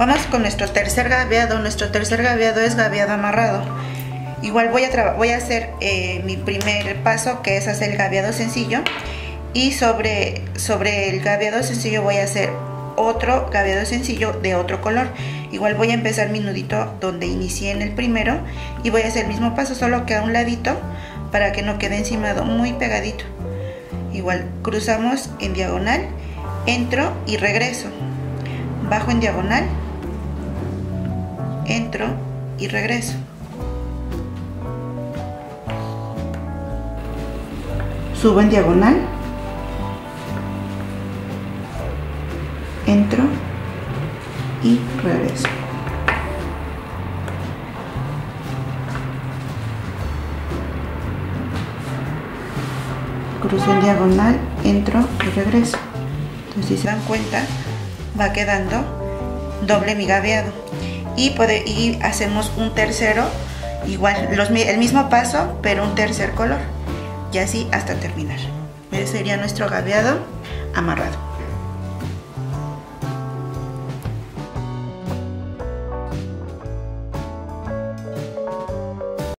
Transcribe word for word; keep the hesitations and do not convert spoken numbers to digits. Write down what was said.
Vamos con nuestro tercer gabeado. Nuestro tercer gabeado es gabeado amarrado. Igual voy a, voy a hacer eh, mi primer paso, que es hacer el gabeado sencillo. Y sobre, sobre el gabeado sencillo voy a hacer otro gabeado sencillo de otro color. Igual voy a empezar mi nudito donde inicié en el primero. Y voy a hacer el mismo paso, solo que a un ladito, para que no quede encimado, muy pegadito. Igual cruzamos en diagonal, entro y regreso. Bajo en diagonal, entro y regreso. Subo en diagonal, entro y regreso. Cruzo en diagonal, entro y regreso. Entonces, si se dan cuenta, va quedando doble mi gabeado. Y, puede, y hacemos un tercero, igual los, el mismo paso, pero un tercer color. Y así hasta terminar. Ese sería nuestro gabeado amarrado.